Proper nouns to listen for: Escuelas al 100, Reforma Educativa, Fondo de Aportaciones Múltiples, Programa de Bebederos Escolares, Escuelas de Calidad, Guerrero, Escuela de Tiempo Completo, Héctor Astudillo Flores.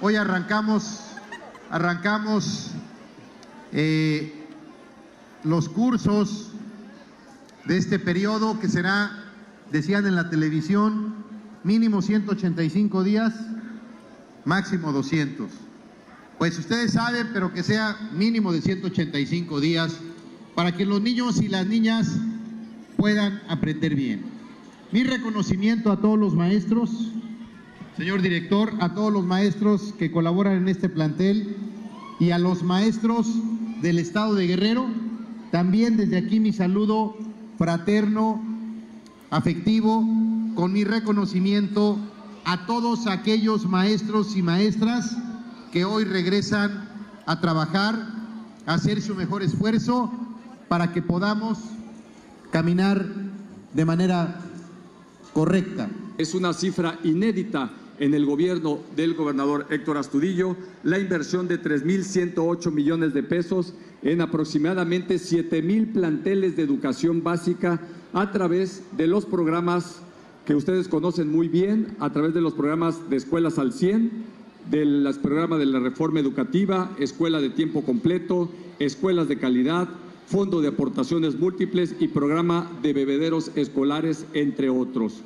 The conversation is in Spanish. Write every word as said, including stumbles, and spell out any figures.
Hoy arrancamos, arrancamos eh, los cursos de este periodo que será, decían en la televisión, mínimo ciento ochenta y cinco días, máximo doscientos. Pues ustedes saben, pero que sea mínimo de ciento ochenta y cinco días para que los niños y las niñas puedan aprender bien. Mi reconocimiento a todos los maestros, señor director, a todos los maestros que colaboran en este plantel y a los maestros del estado de Guerrero. También desde aquí mi saludo fraterno, afectivo, con mi reconocimiento a todos aquellos maestros y maestras que hoy regresan a trabajar, a hacer su mejor esfuerzo para que podamos caminar de manera correcta. Es una cifra inédita en el gobierno del gobernador Héctor Astudillo, la inversión de tres mil ciento ocho millones de pesos en aproximadamente siete mil planteles de educación básica a través de los programas que ustedes conocen muy bien, a través de los programas de Escuelas al cien, del programa de la Reforma Educativa, Escuela de Tiempo Completo, Escuelas de Calidad, Fondo de Aportaciones Múltiples y Programa de Bebederos Escolares, entre otros.